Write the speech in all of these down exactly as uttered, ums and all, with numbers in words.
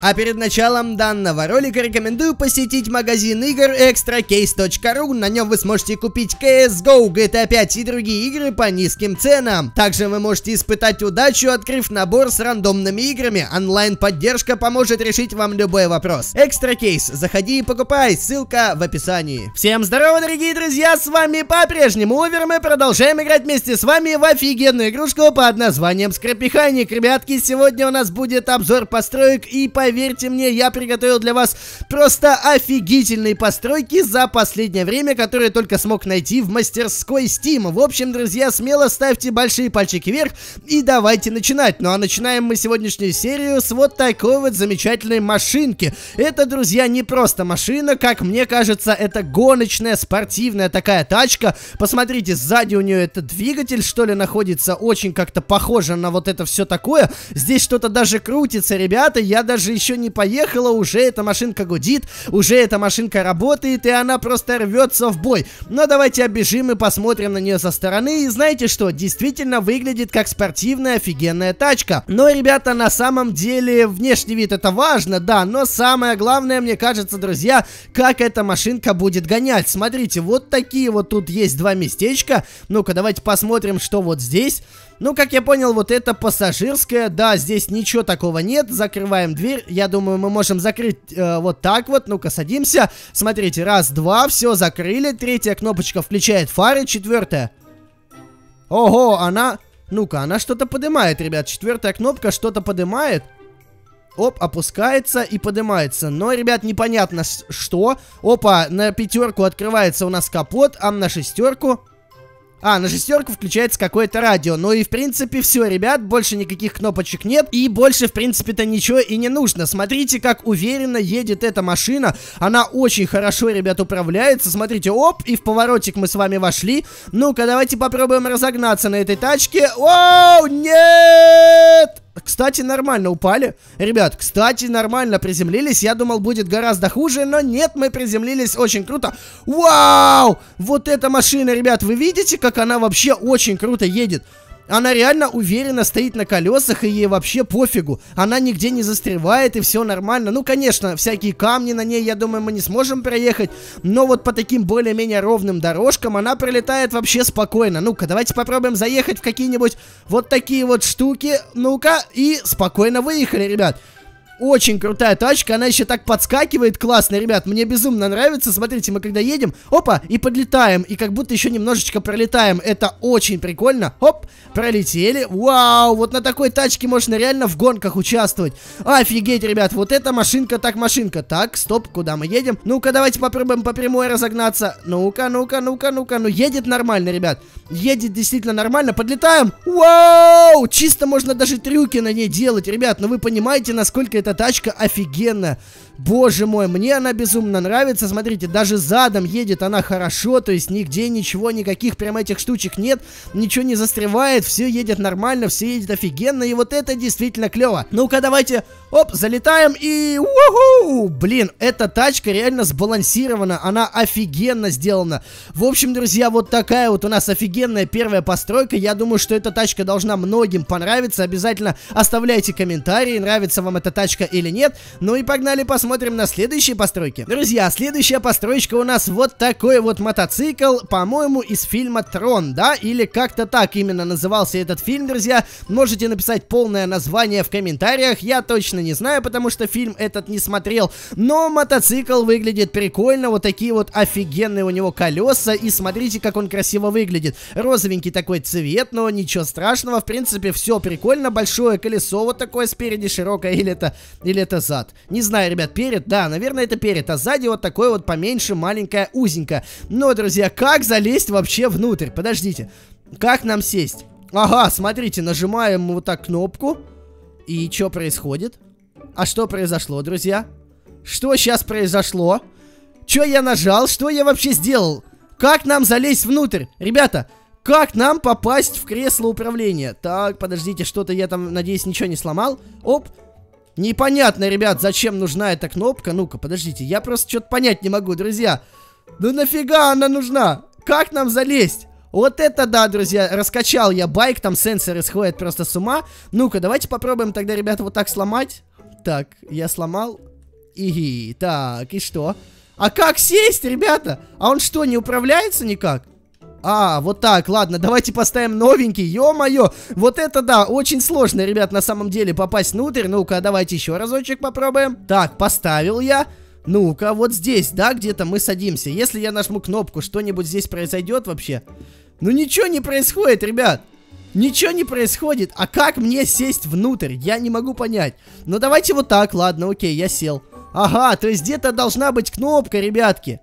А перед началом данного ролика рекомендую посетить магазин игр extrakeys точка ru. На нем вы сможете купить си эс го, джи ти эй пять и другие игры по низким ценам. Также вы можете испытать удачу, открыв набор с рандомными играми. Онлайн-поддержка поможет решить вам любой вопрос. Extrakeys. Заходи и покупай. Ссылка в описании. Всем здорово, дорогие друзья. С вами по-прежнему Овер. Мы продолжаем играть вместе с вами в офигенную игрушку под названием Scrap Mechanic. Ребятки, сегодня у нас будет обзор построек и по Поверьте мне, я приготовил для вас просто офигительные постройки за последнее время, которые только смог найти в мастерской Steam. В общем, друзья, смело ставьте большие пальчики вверх и давайте начинать. Ну а начинаем мы сегодняшнюю серию с вот такой вот замечательной машинки. Это, друзья, не просто машина, как мне кажется, это гоночная, спортивная такая тачка. Посмотрите, сзади у нее этот двигатель, что ли, находится, очень как-то похоже на вот это все такое. Здесь что-то даже крутится, ребята, я даже еще не поехала, уже эта машинка гудит, уже эта машинка работает, и она просто рвется в бой. Но давайте оббежим и посмотрим на нее со стороны, и знаете что, действительно выглядит как спортивная офигенная тачка. Но, ребята, на самом деле внешний вид это важно, да, но самое главное, мне кажется, друзья, как эта машинка будет гонять. Смотрите, вот такие вот тут есть два местечка, ну-ка давайте посмотрим, что вот здесь. Ну, как я понял, вот это пассажирская, да, здесь ничего такого нет, закрываем дверь, я думаю, мы можем закрыть э, вот так вот, ну-ка, садимся, смотрите, раз, два, все, закрыли, третья кнопочка включает фары, четвертая, ого, она, ну-ка, она что-то поднимает, ребят, четвертая кнопка что-то поднимает. Оп, опускается и поднимается. Но, ребят, непонятно что. Опа, на пятерку открывается у нас капот, а на шестерку... А, на шестерку включается какое-то радио. Ну и в принципе все, ребят, больше никаких кнопочек нет. И больше в принципе-то ничего и не нужно. Смотрите, как уверенно едет эта машина. Она очень хорошо, ребят, управляется. Смотрите, оп, и в поворотик мы с вами вошли. Ну-ка, давайте попробуем разогнаться на этой тачке. Оу, нет! Кстати, нормально упали. Ребят, кстати, нормально приземлились. Я думал, будет гораздо хуже, но нет, мы приземлились очень круто. Вау! Вот эта машина, ребят, вы видите, как она вообще очень круто едет? Она реально уверенно стоит на колесах, и ей вообще пофигу. Она нигде не застревает, и все нормально. Ну, конечно, всякие камни на ней, я думаю, мы не сможем проехать. Но вот по таким более-менее ровным дорожкам она пролетает вообще спокойно. Ну-ка, давайте попробуем заехать в какие-нибудь вот такие вот штуки. Ну-ка, и спокойно выехали, ребят. Очень крутая тачка, она еще так подскакивает классно, ребят, мне безумно нравится. Смотрите, мы когда едем, опа, и подлетаем, и как будто еще немножечко пролетаем. Это очень прикольно. Оп, пролетели. Вау, вот на такой тачке можно реально в гонках участвовать. Офигеть, ребят, вот эта машинка так машинка. Так, стоп, куда мы едем? Ну-ка, давайте попробуем по прямой разогнаться. Ну-ка, ну-ка, ну-ка, ну-ка. Ну, едет нормально, ребят. Едет действительно нормально, подлетаем. Вау, чисто можно даже трюки на ней делать, ребят. Ну, вы понимаете, насколько это тачка офигенная. Боже мой, мне она безумно нравится. Смотрите, даже задом едет она хорошо, то есть нигде ничего, никаких прям этих штучек нет, ничего не застревает, все едет нормально, все едет офигенно, и вот это действительно клево. Ну-ка, давайте, оп, залетаем и... У-ху! Блин, эта тачка реально сбалансирована, она офигенно сделана. В общем, друзья, вот такая вот у нас офигенная первая постройка. Я думаю, что эта тачка должна многим понравиться. Обязательно оставляйте комментарии, нравится вам эта тачка или нет. Ну и погнали посмотрим. Смотрим на следующие постройки. Друзья, следующая построечка у нас вот такой вот мотоцикл, по-моему, из фильма «Трон», да? Или как-то так именно назывался этот фильм, друзья. Можете написать полное название в комментариях, я точно не знаю, потому что фильм этот не смотрел. Но мотоцикл выглядит прикольно, вот такие вот офигенные у него колеса, и смотрите, как он красиво выглядит. Розовенький такой цвет, но ничего страшного, в принципе, все прикольно. Большое колесо вот такое спереди, широкое, или это, или это зад. Не знаю, ребят, перед, да, наверное, это перед, а сзади вот такой вот поменьше, маленькая, узенькая. Но, друзья, как залезть вообще внутрь? Подождите, как нам сесть? Ага, смотрите, нажимаем вот так кнопку, и что происходит? А что произошло, друзья? Что сейчас произошло? Что я нажал? Что я вообще сделал? Как нам залезть внутрь? Ребята, как нам попасть в кресло управления? Так, подождите, что-то я там, надеюсь, ничего не сломал. Оп. Непонятно, ребят, зачем нужна эта кнопка. Ну-ка, подождите, я просто что-то понять не могу, друзья. Ну нафига она нужна? Как нам залезть? Вот это да, друзья, раскачал я байк, там сенсоры сходят просто с ума. Ну-ка, давайте попробуем тогда, ребят, вот так сломать. Так, я сломал. Иги. Так, и что? А как сесть, ребята? А он что, не управляется никак? А, вот так, ладно, давайте поставим новенький, ё-моё, вот это да, очень сложно, ребят, на самом деле попасть внутрь, ну-ка, давайте еще разочек попробуем, так, поставил я, ну-ка, вот здесь, да, где-то мы садимся, если я нажму кнопку, что-нибудь здесь произойдет вообще, ну ничего не происходит, ребят. Ничего не происходит. А как мне сесть внутрь? Я не могу понять. Ну, давайте вот так. Ладно, окей, я сел. Ага, то есть где-то должна быть кнопка, ребятки.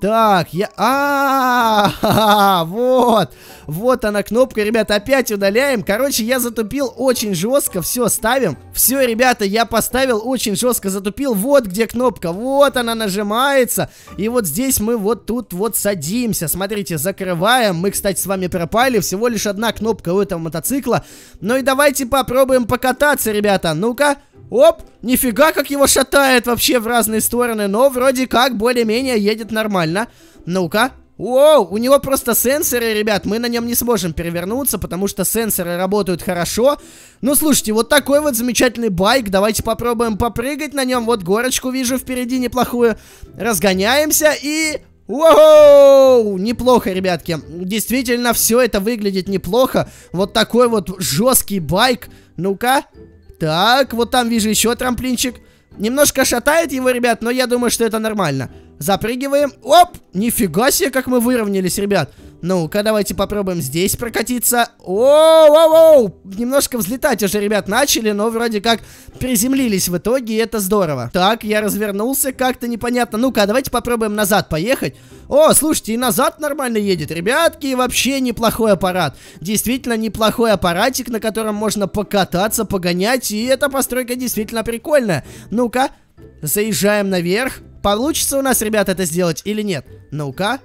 Так, я... А-а-а-а-а-а, вот. Вот она, кнопка, ребята. Опять удаляем. Короче, я затупил очень жестко. Все, ставим. Все, ребята, я поставил очень жестко. Затупил. Вот где кнопка. Вот она нажимается. И вот здесь мы вот тут вот садимся. Смотрите, закрываем. Мы, кстати, с вами пропали. Всего лишь одна кнопка у этого мотоцикла. Ну и давайте попробуем покататься, ребята. Ну-ка. Оп, нифига как его шатает вообще в разные стороны, но вроде как более-менее едет нормально. Ну-ка. Воу, у него просто сенсоры, ребят, мы на нем не сможем перевернуться, потому что сенсоры работают хорошо. Ну, слушайте, вот такой вот замечательный байк, давайте попробуем попрыгать на нем, вот горочку вижу впереди неплохую. Разгоняемся и... Воу! Неплохо, ребятки. Действительно, все это выглядит неплохо. Вот такой вот жесткий байк. Ну-ка. Так, вот там вижу еще трамплинчик. Немножко шатает его, ребят, но я думаю, что это нормально. Запрыгиваем. Оп! Нифига себе, как мы выровнялись, ребят. Ну-ка, давайте попробуем здесь прокатиться. О-о-о-о! Немножко взлетать уже, ребят, начали, но вроде как приземлились в итоге, и это здорово. Так, я развернулся, как-то непонятно. Ну-ка, давайте попробуем назад поехать. О, слушайте, и назад нормально едет, ребятки, вообще неплохой аппарат. Действительно неплохой аппаратик, на котором можно покататься, погонять, и эта постройка действительно прикольная. Ну-ка, заезжаем наверх. Получится у нас, ребят, это сделать или нет? Ну-ка.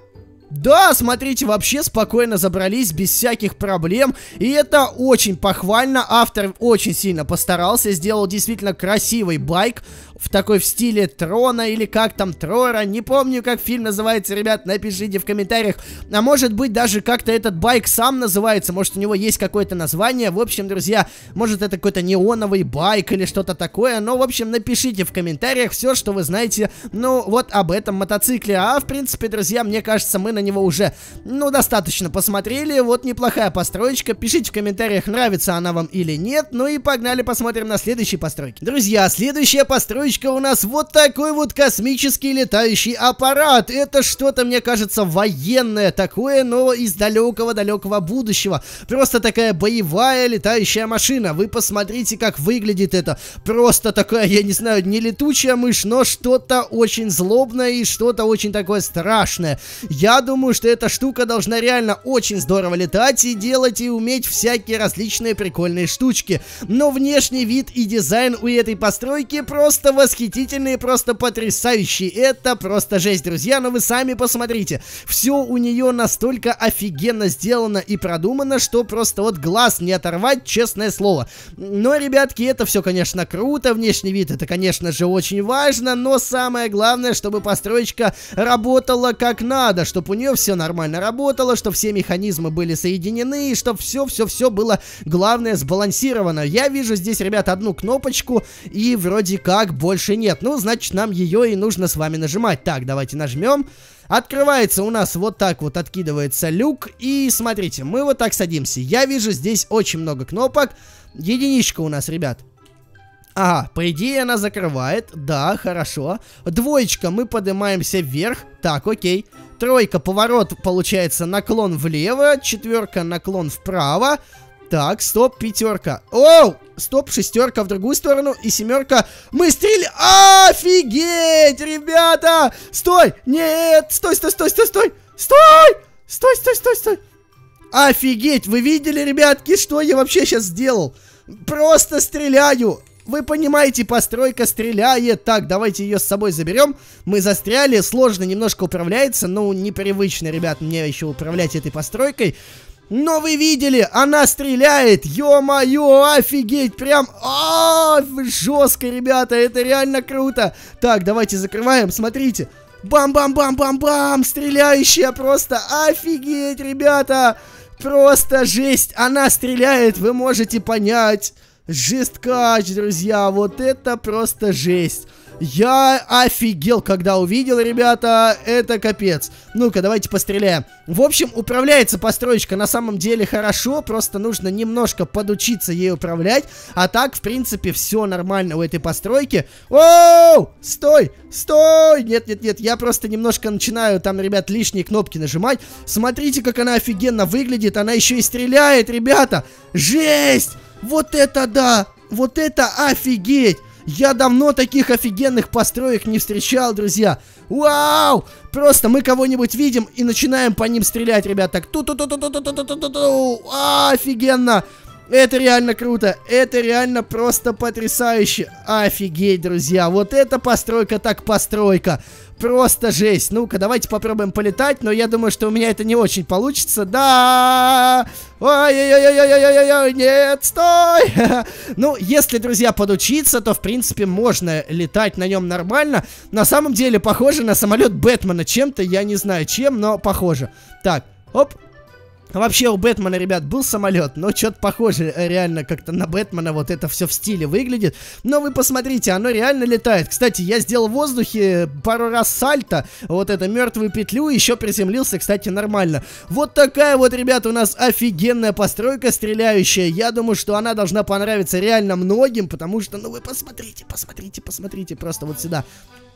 Да, смотрите, вообще спокойно забрались, без всяких проблем, и это очень похвально, автор очень сильно постарался, сделал действительно красивый байк, в такой в стиле Трона, или как там, Трора, не помню, как фильм называется, ребят, напишите в комментариях, а может быть даже как-то этот байк сам называется, может у него есть какое-то название, в общем, друзья, может это какой-то неоновый байк или что-то такое, но в общем, напишите в комментариях все, что вы знаете, ну, вот об этом мотоцикле, а в принципе, друзья, мне кажется, мы на него уже, ну, достаточно посмотрели, вот неплохая построечка, пишите в комментариях, нравится она вам или нет, ну и погнали посмотрим на следующие постройки. Друзья, следующая постройка у нас вот такой вот космический летающий аппарат. Это что-то, мне кажется, военное такое, но из далекого-далекого будущего. Просто такая боевая летающая машина. Вы посмотрите, как выглядит это. Просто такая, я не знаю, не летучая мышь, но что-то очень злобное и что-то очень такое страшное. Я думаю, что эта штука должна реально очень здорово летать и делать, и уметь всякие различные прикольные штучки. Но внешний вид и дизайн у этой постройки просто восхитительные, просто потрясающие. Это просто жесть, друзья, но вы сами посмотрите. Все у нее настолько офигенно сделано и продумано, что просто вот глаз не оторвать, честное слово. Но, ребятки, это все, конечно, круто. Внешний вид, это, конечно же, очень важно, но самое главное, чтобы построечка работала как надо, чтобы у нее все нормально работало, чтобы все механизмы были соединены, и чтобы все-все-все было, главное, сбалансировано. Я вижу здесь, ребят, одну кнопочку, и вроде как больше... Больше нет. Ну, значит, нам ее и нужно с вами нажимать. Так, давайте нажмем. Открывается у нас вот так вот, откидывается люк. И смотрите, мы вот так садимся. Я вижу здесь очень много кнопок. Единичка у нас, ребят. Ага, по идее она закрывает. Да, хорошо. Двоечка, мы поднимаемся вверх. Так, окей. Тройка, поворот, получается, наклон влево. Четверка, наклон вправо. Так, стоп, пятерка. Оу! Стоп, шестерка в другую сторону и семерка. Мы стреляем. Офигеть, ребята! Стой! Нет! Стой, стой, стой, стой, стой! Стой! Стой, стой, стой, стой! Офигеть! Вы видели, ребятки, что я вообще сейчас сделал? Просто стреляю! Вы понимаете, постройка стреляет. Так, давайте ее с собой заберем. Мы застряли. Сложно немножко управляется. Ну, непривычно, ребят, мне еще управлять этой постройкой. Но вы видели, она стреляет, ё-моё, офигеть, прям, а, жестко, ребята, это реально круто. Так, давайте закрываем, смотрите, бам-бам-бам-бам-бам, стреляющая просто, офигеть, ребята, просто жесть, она стреляет, вы можете понять. Жесткач, друзья, вот это просто жесть. Я офигел, когда увидел, ребята, это капец. Ну-ка, давайте постреляем. В общем, управляется построечка на самом деле хорошо, просто нужно немножко подучиться ей управлять. А так, в принципе, все нормально у этой постройки. Оу, стой, стой, нет-нет-нет, я просто немножко начинаю там, ребят, лишние кнопки нажимать. Смотрите, как она офигенно выглядит, она еще и стреляет, ребята. Жесть, вот это да, вот это офигеть. Я давно таких офигенных построек не встречал, друзья. Вау! Просто мы кого-нибудь видим и начинаем по ним стрелять, ребят. Так, ту-ту-ту-ту-ту-ту-ту-ту-ту. Офигенно! Это реально круто. Это реально просто потрясающе. Офигеть, друзья. Вот эта постройка так постройка. Просто жесть. Ну-ка, давайте попробуем полетать, но я думаю, что у меня это не очень получится. Да! Ой-ой-ой-ой-ой-ой-ой-ой! Нет, стой! Ну, если, друзья, подучиться, то, в принципе, можно летать на нем нормально. На самом деле, похоже на самолет Бэтмена чем-то. Я не знаю чем, но похоже. Так, оп. Вообще у Бэтмена, ребят, был самолет, но что-то похоже реально как-то на Бэтмена, вот это все в стиле выглядит. Но вы посмотрите, оно реально летает. Кстати, я сделал в воздухе пару раз сальто, вот это мертвую петлю, еще приземлился, кстати, нормально. Вот такая вот, ребят, у нас офигенная постройка стреляющая. Я думаю, что она должна понравиться реально многим, потому что, ну вы посмотрите, посмотрите, посмотрите, просто вот сюда.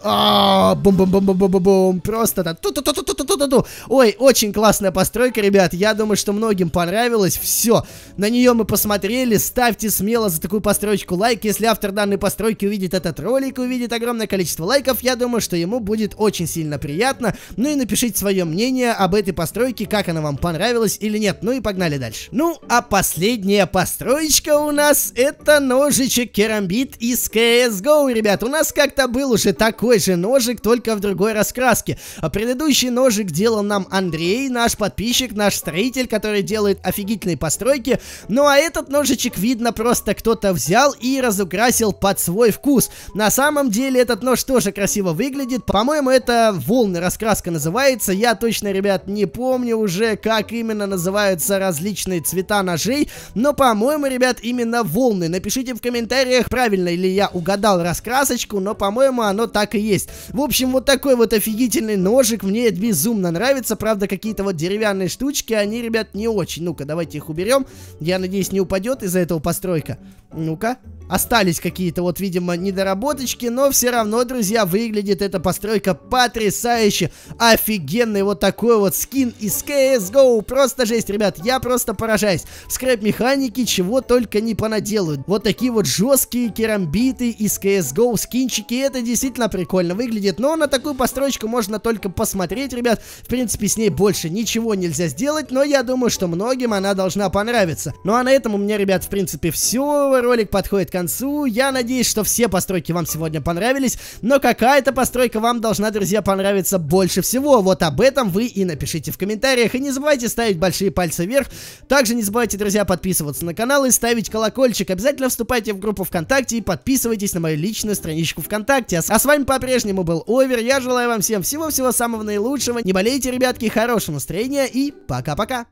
А, бум-бум-бум-бум-бум-бум, просто так. Ту-ту-ту-ту-ту-ту-ту-ту. Ой, очень классная постройка, ребят. Я думаю, что многим понравилось. Все, на нее мы посмотрели. Ставьте смело за такую постройку лайк. Если автор данной постройки увидит этот ролик, увидит огромное количество лайков, я думаю, что ему будет очень сильно приятно. Ну и напишите свое мнение об этой постройке, как она вам понравилась или нет. Ну и погнали дальше. Ну, а последняя построечка у нас это ножичек керамбит из си эс го, ребят. У нас как-то был уже такой же ножик, только в другой раскраске. Предыдущий ножик делал нам Андрей, наш подписчик, наш строитель, который делает офигительные постройки. Ну а этот ножичек, видно, просто кто-то взял и разукрасил под свой вкус. На самом деле этот нож тоже красиво выглядит. По-моему, это волны раскраска называется. Я точно, ребят, не помню уже, как именно называются различные цвета ножей, но, по-моему, ребят, именно волны. Напишите в комментариях, правильно ли я угадал раскрасочку, но, по-моему, оно так и есть. В общем, вот такой вот офигительный ножик. Мне это безумно нравится. Правда, какие-то вот деревянные штучки, они, ребят, не очень. Ну-ка, давайте их уберем. Я надеюсь, не упадет из-за этого постройка. Ну-ка. Остались какие-то вот, видимо, недоработочки, но все равно, друзья, выглядит эта постройка потрясающе. Офигенный вот такой вот скин из си эс го. Просто жесть, ребят, я просто поражаюсь. В скрап-механике чего только не понаделают. Вот такие вот жесткие керамбиты из си эс го, скинчики. Это действительно прикольно выглядит, но на такую постройку можно только посмотреть, ребят. В принципе, с ней больше ничего нельзя сделать, но я думаю, что многим она должна понравиться. Ну а на этом у меня, ребят, в принципе, все. Ролик подходит к концу. Я надеюсь, что все постройки вам сегодня понравились, но какая-то постройка вам должна, друзья, понравиться больше всего. Вот об этом вы и напишите в комментариях. И не забывайте ставить большие пальцы вверх. Также не забывайте, друзья, подписываться на канал и ставить колокольчик. Обязательно вступайте в группу ВКонтакте и подписывайтесь на мою личную страничку ВКонтакте. А с вами по-прежнему был Овер. Я желаю вам всем всего-всего самого наилучшего. Не болейте, ребятки, хорошего настроения и пока-пока.